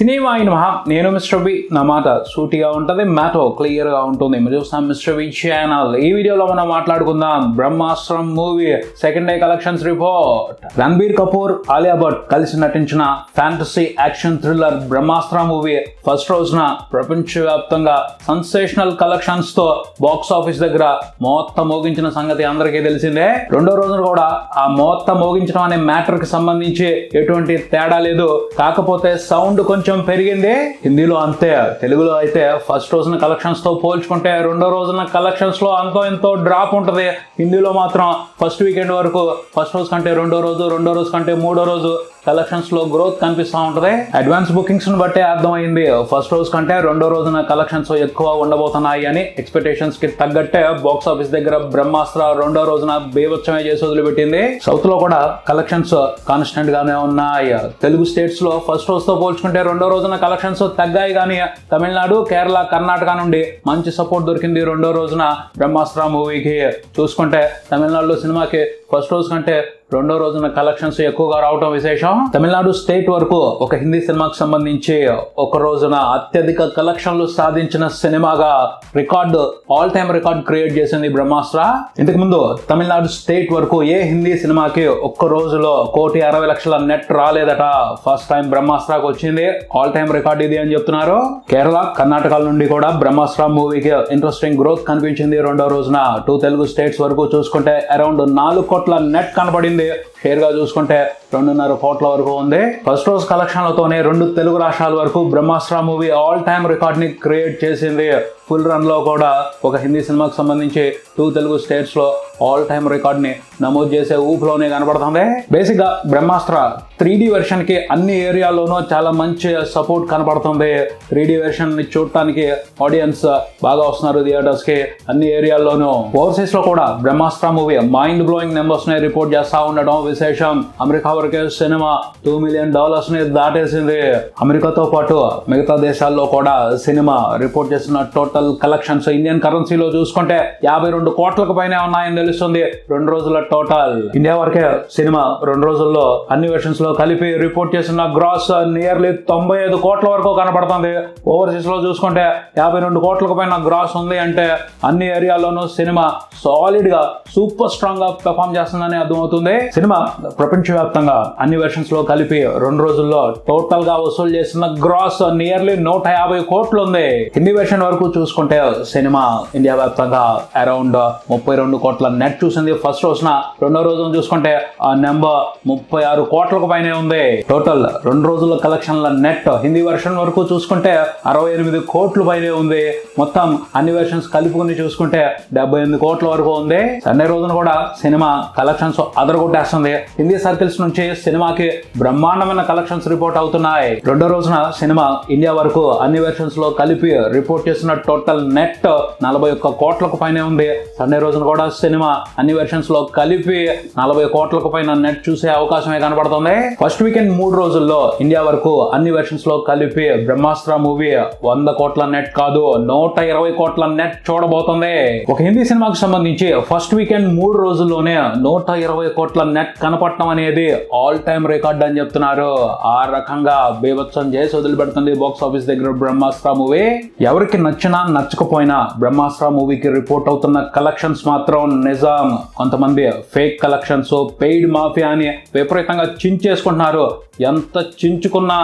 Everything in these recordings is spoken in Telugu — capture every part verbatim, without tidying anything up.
సినిమా అయినవా నేను మిస్టర్ బి నా మాట సూటిగా ఉంటుంది మ్యాటో క్లియర్గా ఉంటుంది మీరు చూస్తాం మిస్టర్ బి ఛానల్ ఈ వీడియోలో మనం మాట్లాడుకుందాం Brahmastram movie second day collections report Ranbir Kapoor Alia Bhatt కలిసి నటించిన fantasy action thriller Brahmastra movie first రోజున ప్రపంచవ్యాప్తంగా సెన్సేషనల్ కలెక్షన్స్ తో బాక్స్ ఆఫీస్ దగ్గర మోత్త మోగించిన సంగతి అందరికీ తెలిసిందే రెండో రోజున కూడా ఆ మోత్త మోగించడం అనే మ్యాటర్ కి సంబంధించి ఎటువంటి తేడా లేదు కాకపోతే సౌండ్ కొంచెం పెరిగింది హిందీలో అంతే తెలుగులో అయితే ఫస్ట్ రోజున కలెక్షన్స్ తో పోల్చుకుంటే రెండో రోజున కలెక్షన్స్ లో అంతో ఎంతో డ్రాప్ ఉంటుంది హిందీలో మాత్రం ఫస్ట్ వీకెండ్ వరకు ఫస్ట్ రోజు కంటే రెండో రోజు రెండో రోజు కంటే మూడో రోజు కలెక్షన్స్ లో గ్రోత్ కనిపిస్తూ ఉంటది అడ్వాన్స్ బుకింగ్స్ ను బట్టే అర్థమైంది ఫస్ట్ రోజు కంటే రెండో రోజున కలెక్షన్స్ ఎక్కువ ఉండబోతున్నాయి అని ఎక్స్పెక్టేషన్స్ కి తగ్గట్టే బాక్స్ ఆఫీస్ దగ్గర బ్రహ్మాస్త్ర రెండో రోజున బేవచ్చమే చేసి వదిలిపెట్టింది సౌత్ లో కూడా కలెక్షన్స్ కాన్స్టెంట్ గానే ఉన్నాయి తెలుగు స్టేట్స్ లో ఫస్ట్ రోజుతో పోల్చుకుంటే రెండో రోజున కలెక్షన్స్ తగ్గాయి కానీ తమిళనాడు కేరళ కర్ణాటక నుండి మంచి సపోర్ట్ దొరికింది రెండో రోజున బ్రహ్మాస్త్ర మూవీకి చూసుకుంటే తమిళనాడులో సినిమాకి ఫస్ట్ రోజు కంటే రెండో రోజున కలెక్షన్స్ ఎక్కువగా రావడం విశేషం తమిళనాడు స్టేట్ వరకు ఒక హిందీ సినిమాకు సంబంధించి ఒక రోజున అత్యధిక కలెక్షన్లు సాధించిన సినిమాగా record all time record create చేసింది బ్రహ్మాస్త్ర ఇంతకు ముందు తమిళనాడు స్టేట్ వరకు ఏ హిందీ సినిమాకి ఒక్క రోజులో కోటి అరవై లక్షల నెట్ రాలేదట ఫస్ట్ టైం బ్రహ్మాస్త్రకు వచ్చింది ఆల్ టైమ్ రికార్డ్ ఇది అని చెప్తున్నారు కేరళ కర్ణాటక నుండి కూడా బ్రహ్మాస్త్ర మూవీకి ఇంట్రెస్టింగ్ గ్రోత్ కనిపించింది రెండో రోజున టూ తెలుగు స్టేట్స్ వరకు చూసుకుంటే అరౌండ్ నాలుగు కోట్ల నెట్ కనబడింది షేర్ గా చూసుకుంటే రెండున్నర కోట్ల వరకు ఉంది ఫస్ట్ రోజు కలెక్షన్లతోనే రెండు తెలుగు రాష్ట్రాల వరకు Brahmastra movie all time record ని క్రియేట్ చేసింది ఫుల్ రన్ లో కూడా ఒక హిందీ సినిమాకు సంబంధించి టూ తెలుగు స్టేట్స్ లో ఆల్ టైమ్ రికార్డ్ ని నమోదు చేసే ఊపులోనే కనబడుతుంది బేసిక్ గా బ్రహ్మాస్త్ర త్రీ డి వెర్షన్ కి అన్ని ఏరియాలోనూ చాలా మంచి సపోర్ట్ కనబడుతుంది త్రీ డి వెర్షన్ ని చూడటానికి ఆడియన్స్ బాగా వస్తున్నారు థియేటర్స్ కి అన్ని ఏరియాల్లోనూ ఓవర్సీస్ లో కూడా Brahmastra movie mind blowing numbers ని రిపోర్ట్ చేస్తా ఉండడం విశేషం అమెరికా వరకే సినిమా టూ మిలియన్ డాలర్స్ ని దాటేసింది అమెరికాతో పాటు మిగతా దేశాల్లో కూడా సినిమా రిపోర్ట్ చేసిన టోటల్ కలెక్షన్స్ ఇండియన్ కరెన్సీలో చూసుకుంటే యాభై రెండు కోట్లకు పైనే ఉన్నాయని తెలుస్తుంది రెండు రోజుల టోటల్ ఇండియా వరకే సినిమా రెండు రోజుల్లో అన్ని వెర్షన్స్ లో కలిపి రిపోర్ట్ చేసిన గ్రాస్ నియర్లీ తొంభై ఐదు కోట్ల వరకు కనబడుతుంది ఓవర్సీస్ లో చూసుకుంటే యాభై రెండు కోట్లకు పైన గ్రాస్ ఉంది అంటే అన్ని ఏరియాలోనూ సినిమా సాలిడ్ గా సూపర్ స్ట్రాంగ్ గా పెర్ఫామ్ చేస్తుందని అర్థమవుతుంది సినిమా ప్రపంచవ్యాప్తంగా అన్ని వెర్షన్స్ లో కలిపి రెండు రోజుల్లో టోటల్ గా వసూలు చేసిన గ్రాస్ నియర్లీ నూట యాభై కోట్లు ఉంది హిందీ వెర్షన్ వరకు చూసుకుంటే సినిమా ఇండియా వ్యాప్తంగా అరౌండ్ ముప్పై రెండు కోట్ల నెట్ చూసింది ఫస్ట్ రోజున రెండో రోజున చూసుకుంటే ఆ నెంబర్ ముప్పై ఆరు కోట్లకు పైనే ఉంది టోటల్ రెండు రోజుల కలెక్షన్ల నెట్ హిందీ వెర్షన్ వరకు చూసుకుంటే అరవై ఎనిమిది కోట్లు పైనే ఉంది మొత్తం అన్ని వెర్షన్స్ కలుపుకుని చూసుకుంటే డెబ్బై ఎనిమిది కోట్ల వరకు ఉంది సండే రోజున కూడా సినిమా కలెక్షన్స్ అదరగొట్టేస్తుంది హిందీ సర్కిల్స్ నుంచి సినిమాకి బ్రహ్మాండమైన కలెక్షన్స్ రిపోర్ట్ అవుతున్నాయి రెండో రోజున సినిమా ఇండియా వరకు అన్ని వెర్షన్స్ లో కలిపి రిపోర్ట్ చేసిన టోటల్ నెట్ నలభై ఒక్క కోట్లకు పైనే ఉంది సండే రోజున కూడా సినిమా అన్ని వెర్షన్స్ లో కలిపి నలభై కోట్లకు పైన నెట్ చూసే అవకాశమే కనబడుతుంది ఫస్ట్ వీకెండ్ మూడు రోజుల్లో ఇండియా వరకు అన్ని వెర్షన్స్ లో కలిపి బ్రహ్మాస్త్ర మూవీ వంద కోట్ల నెట్ కాదు నూట ఇరవై కోట్ల నెట్ చూడబోతుంది ఒక హిందీ సినిమాకు సంబంధించి ఫస్ట్ వీకెండ్ మూడు రోజుల్లోనే నూట ఇరవై కోట్ల నెట్ కనపడటం అనేది ఆల్ టైమ్ రికార్డ్ అని చెప్తున్నారు ఆ రకంగా బేవత్సం చేసి వదిలిపెడుతుంది బాక్స్ ఆఫీస్ దగ్గర బ్రహ్మాస్త్ర మూవీ ఎవరికి నచ్చినా నచ్చకపోయినా బ్రహ్మాస్త్ర మూవీకి రిపోర్ట్ అవుతున్న కలెక్షన్స్ మాత్రం నిజాం కొంతమంది ఫేక్ కలెక్షన్స్ పెయిడ్ మాఫియా అని విపరీతంగా చించేసుకుంటున్నారు ఎంత చించుకున్నా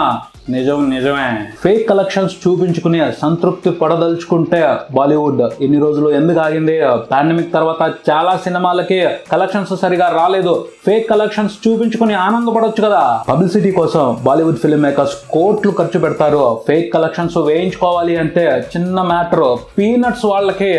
నిజం నిజమే ఫేక్ కలెక్షన్స్ చూపించుకునే సంతృప్తి పడదలుచుకుంటే బాలీవుడ్ ఇన్ని రోజులు ఎందుకు ఆగింది పాండమిక్ తర్వాత చాలా సినిమాలకి కలెక్షన్స్ సరిగా రాలేదు ఫేక్ కలెక్షన్స్ చూపించుకుని ఆనందపడొచ్చు కదా పబ్లిసిటీ కోసం బాలీవుడ్ ఫిల్మ్ మేకర్స్ కోట్లు ఖర్చు పెడతారు ఫేక్ కలెక్షన్స్ వేయించుకోవాలి అంటే చిన్న మ్యాటర్ పీనట్స్ వాళ్ళకి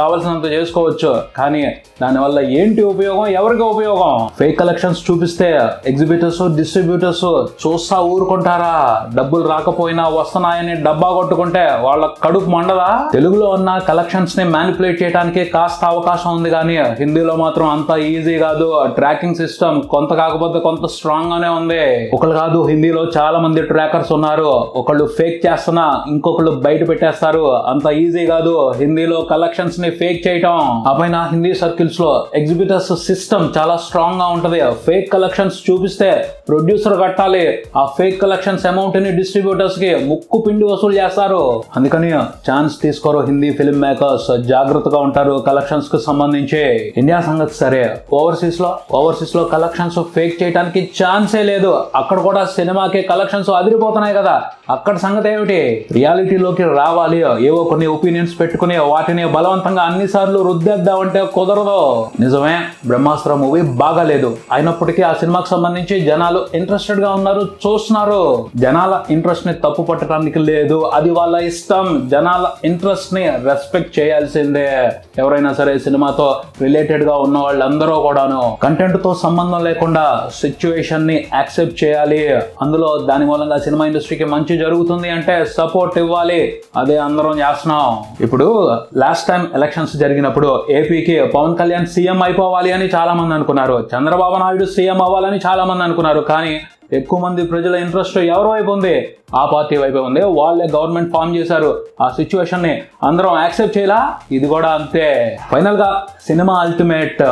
కావాల్సినంత చేసుకోవచ్చు కానీ దానివల్ల ఏంటి ఉపయోగం ఎవరికి ఉపయోగం ఫేక్ కలెక్షన్స్ చూపిస్తే ఎగ్జిబిటర్స్ డిస్ట్రిబ్యూటర్స్ చూస్తా ఊరుకుంటారా డబ్బులు రాకపోయినా వస్తున్నాయని డబ్బా కొట్టుకుంటే వాళ్ళ కడుపు మండదా తెలుగులో ఉన్న కలెక్షన్స్ ని మ్యానిపులేట్ చేయడానికి కాస్త అవకాశం ఉంది కానీ హిందీలో మాత్రం అంత ఈజీ కాదు ట్రాకింగ్ సిస్టమ్ కొంత కాకపోతే కొంత స్ట్రాంగ్ గానే ఉంది ఒకళ్ళు కాదు హిందీలో చాలా మంది ట్రాకర్స్ ఉన్నారు ఒకళ్ళు ఫేక్ చేస్తున్నా ఇంకొకళ్ళు బయట పెట్టేస్తారు అంత ఈజీ కాదు హిందీలో కలెక్షన్స్ ని ఫేక్ చేయటం ఆ పైన హిందీ సర్కిల్స్ లో ఎగ్జిబిటర్స్ సిస్టమ్ చాలా స్ట్రాంగ్ గా ఉంటది ఫేక్ కలెక్షన్స్ చూపిస్తే ప్రొడ్యూసర్ కట్టాలి ఆ ఫేక్ కలెక్షన్స్ అమౌంట్ తెలుగుని డిస్ట్రిబ్యూటర్స్ కి ముక్కు పిండి వసూలు చేస్తారు. అందుకని ఛాన్స్ తీసుకోరు హిందీ ఫిల్మ్ మేకర్స్, జాగ్రత్తగా ఉంటారు కలెక్షన్స్ కు సంబంధించి. ఇండియా సంగతి సరే, ఓవర్సీస్ లో ఓవర్సీస్ లో కలెక్షన్స్ ఫేక్ చేయడానికి ఛాన్సే లేదు. అక్కడ కూడా సినిమాకి కలెక్షన్స్ అదిరిపోతున్నాయి కదా, అక్కడ సంగతి ఏమిటి? రియాలిటీలోకి రావాలి, ఏవో కొన్ని ఒపీనియన్స్ పెట్టుకుని వాటిని బలవంతంగా అన్ని సార్లు రుద్దేద్దామంటే కుదరదు. నిజమే, బ్రహ్మాస్త్ర మూవీ బాగాలేదు, అయినప్పటికీ ఆ సినిమాకు సంబంధించి జనాలు ఇంట్రెస్టెడ్ గా ఉన్నారు, చూస్తున్నారు. జనాల ఇంట్రెస్ట్ ని తప్పు పట్టడానికి లేదు, అది వాళ్ళ ఇష్టం. జనాల ఇంట్రెస్ట్ ని రెస్పెక్ట్ చేయాల్సిందే. ఎవరైనా సరే సినిమాతో రిలేటెడ్ గా ఉన్న వాళ్ళందరూ కూడాను కంటెంట్ తో సంబంధం లేకుండా సిచ్యువేషన్ ని యాక్సెప్ట్ చేయాలి. అందులో దాని మూలంగా సినిమా ఇండస్ట్రీకి మంచి జరుగుతుంది అంటే సపోర్ట్ ఇవ్వాలి, అదే అందరం చేస్తున్నాం. ఇప్పుడు లాస్ట్ టైం ఎలక్షన్స్ జరిగినప్పుడు ఏపీకి పవన్ కళ్యాణ్ సీఎం అయిపోవాలి అని చాలా మంది అనుకున్నారు, చంద్రబాబు నాయుడు సీఎం అవ్వాలని చాలా మంది అనుకున్నారు. కానీ ఎక్కువ మంది ప్రజల ఇంట్రెస్ట్ ఎవరి వైపు ఉంది? ఆ పార్టీ వైపే ఉంది. వాళ్ళే గవర్నమెంట్ ఫామ్ చేశారు, ఆ సిచ్యువేషన్ ని అందరం యాక్సెప్ట్ చేయాలా? ఇది కూడా అంతే. ఫైనల్ గా సినిమా అల్టిమేట్,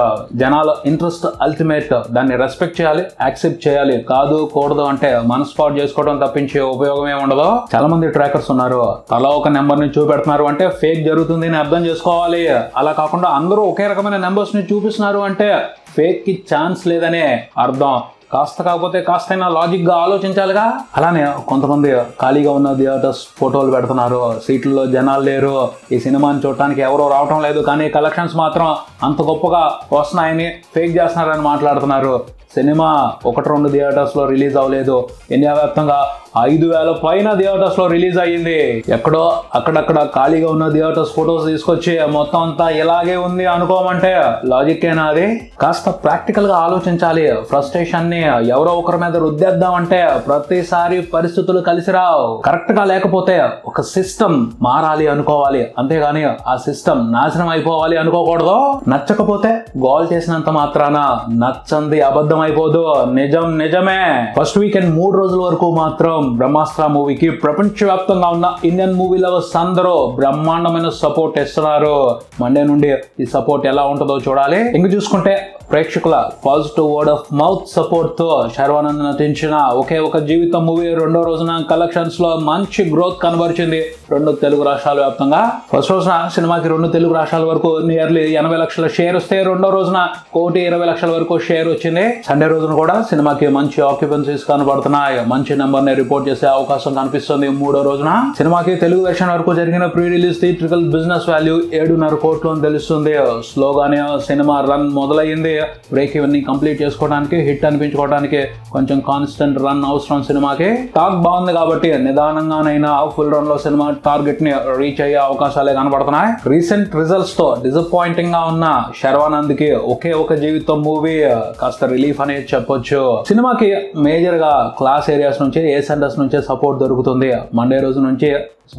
జనాల ఇంట్రెస్ట్ అల్టిమేట్, దాన్ని రెస్పెక్ట్ చేయాలి, యాక్సెప్ట్ చేయాలి. కాదు కూడదు అంటే మనస్పాటు చేసుకోవడం తప్పించే ఉపయోగమే ఉండదు. చాలా మంది ట్రాకర్స్ ఉన్నారు, తలా ఒక నెంబర్ ని చూపెడుతున్నారు అంటే ఫేక్ జరుగుతుంది అని అర్థం చేసుకోవాలి. అలా కాకుండా అందరూ ఒకే రకమైన నెంబర్స్ ని చూపిస్తున్నారు అంటే ఫేక్ కి ఛాన్స్ లేదనే అర్థం. కాస్త కాకపోతే కాస్తైనా లాజిక్ గా ఆలోచించాలిగా. అలానే కొంతమంది ఖాళీగా ఉన్న థియేటర్స్ ఫోటోలు పెడుతున్నారు, సీట్లలో జనాలు లేరు, ఈ సినిమాని చూడటానికి ఎవరో రావటం లేదు, కానీ కలెక్షన్స్ మాత్రం అంత గొప్పగా వస్తున్నాయని ఫేక్ చేస్తున్నారని మాట్లాడుతున్నారు. సినిమా ఒకటి రెండు థియేటర్స్ లో రిలీజ్ అవ్వలేదు, ఇండియా వ్యాప్తంగా ఐదు వేల పైన థియేటర్స్ లో రిలీజ్ అయ్యింది. ఎక్కడో అక్కడక్కడ ఖాళీగా ఉన్న థియేటర్స్ ఫొటోస్ తీసుకొచ్చి మొత్తం అంతా ఇలాగే ఉంది అనుకోమంటే లాజిక్ ఏనా? అది కాస్త ప్రాక్టికల్ గా ఆలోచించాలి. ఫ్రస్ట్రేషన్ ని ఎవరో ఒకరి మీద రుద్దేద్దామంటే ప్రతిసారి పరిస్థితులు కలిసి రావు. కరెక్ట్ గా లేకపోతే ఒక సిస్టమ్ మారాలి అనుకోవాలి, అంతేగాని ఆ సిస్టమ్ నాశనం అయిపోవాలి అనుకోకూడదు. నచ్చకపోతే గోల్ చేసినంత మాత్రాన నచ్చంది అబద్ధం అయిపోదు, నిజం నిజమే. ఫస్ట్ వీకెండ్ మూడు రోజుల వరకు మాత్రం బ్రహ్మాస్త్ర మూవీకి ప్రపంచవ్యాప్తంగా ఉన్న ఇండియన్ మూవీ లవర్స్ అందరూ బ్రహ్మాండమైన సపోర్ట్ ఇస్తున్నారు. మండే నుండి ఈ సపోర్ట్ ఎలా ఉంటుందో చూడాలి. ఇంక చూసుకుంటే ప్రేక్షకుల positive word of mouth support తో శర్వానంద్ నటించిన ఒకే ఒక జీవితం మూవీ రెండో రోజున కలెక్షన్స్ లో మంచి గ్రోత్ కనబరిచింది రెండు తెలుగు రాష్ట్రాల వ్యాప్తంగా. ఫస్ట్ రోజున సినిమాకి రెండు తెలుగు రాష్ట్రాల వరకు నియర్లీ ఎనభై లక్షల షేర్ వస్తే, రెండో రోజున కోటి ఇరవై లక్షల వరకు షేర్ వచ్చింది. సండే రోజున కూడా సినిమాకి మంచి ఆక్యుపెన్సీస్ కనబడుతున్నాయి, మంచి నెంబర్ ని రిపోర్ట్ చేసే అవకాశం కనిపిస్తుంది. మూడో రోజున సినిమాకి తెలుగు వెర్షన్ వరకు జరిగిన pre release theatrical business value ఏడున్నర కోట్లు అని తెలుస్తుంది. స్లోగానే సినిమా రన్ మొదలైంది. బ్రేక్ ఇవన్నీ కంప్లీట్ చేసుకోవడానికి, హిట్ అనిపించుకోవడానికి కొంచెం కాన్స్టెంట్ రన్ అవసరం సినిమాకి. టాక్ బాగుంది కాబట్టి నిదానంగానైనా ఫుల్ రన్ లో సినిమా టార్గెట్ ని రీచ్ అయ్యే అవకాశాలే కనబడుతున్నాయి. రీసెంట్ రిజల్ట్స్ తో డిసప్పాయింటింగ్ గా ఉన్న శర్వానంద్ కి ఒకే ఒక జీవితం మూవీ కాస్త రిలీఫ్ అనేది చెప్పొచ్చు. సినిమాకి మేజర్ గా క్లాస్ ఏరియాస్ నుంచి, ఏ సెంటర్స్ నుంచి సపోర్ట్ దొరుకుతుంది. మండే రోజు నుంచి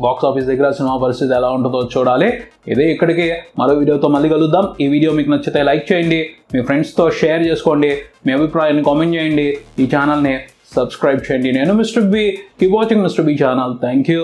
బాక్స్ ఆఫీస్ దగ్గర సినిమా పరిస్థితి ఎలా ఉంటుందో చూడాలి. ఇదే ఇక్కడికి, మరో వీడియోతో మళ్ళీ కలుద్దాం. ఈ వీడియో మీకు నచ్చితే లైక్ చేయండి, మీ ఫ్రెండ్స్తో షేర్ చేసుకోండి, మీ అభిప్రాయాన్ని కామెంట్ చేయండి, ఈ ఛానల్ని సబ్స్క్రైబ్ చేయండి. నేను mister B, keep watching mister B channel. Thank you.